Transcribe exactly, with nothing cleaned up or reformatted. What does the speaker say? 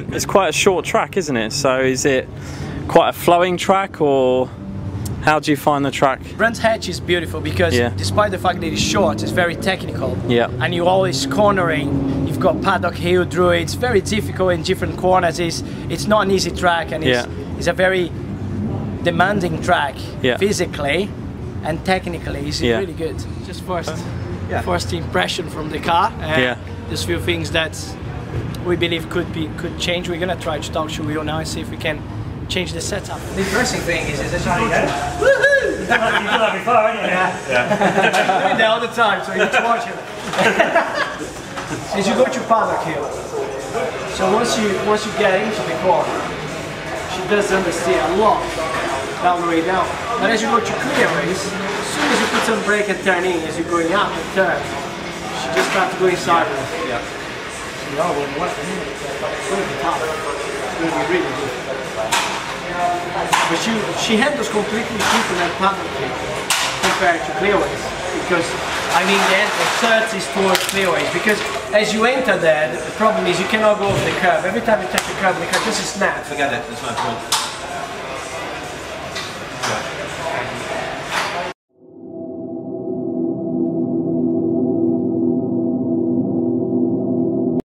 It's quite a short track, isn't it? So is it quite a flowing track, or how do you find the track? Brands Hatch is beautiful because yeah. despite the fact that it's short, it's very technical. Yeah. And you're always cornering. You've got Paddock Hill through it. It's very difficult in different corners. It's, it's not an easy track, and it's, yeah. it's a very demanding track yeah. physically and technically. It's yeah. really good. Just first, yeah. first impression from the car. And yeah. there's few things that we believe could be could change. We're gonna try to talk to Will now and see if we can change the setup. The interesting thing is, is it's not even. Woohoo! You do that before, haven't you? Yeah. yeah. I do that all the time, so you need to watch it. Since you go to Paddock Hill, so once you once you get into the car, she does understeer a lot down the way down. But as you go to clear race, as soon as you put some brake and turn in, as you're going up and turn, she just starts going sideways. Yeah. No, well, what? It's going to be tough. It's going to be really good. But she, she handles completely different and publicly compared to clearways. Because, I mean, the entrance is towards clearways. Because as you enter there, the problem is you cannot go over the curb. Every time you touch the curb, the curb just snaps. Forget it, there's no point.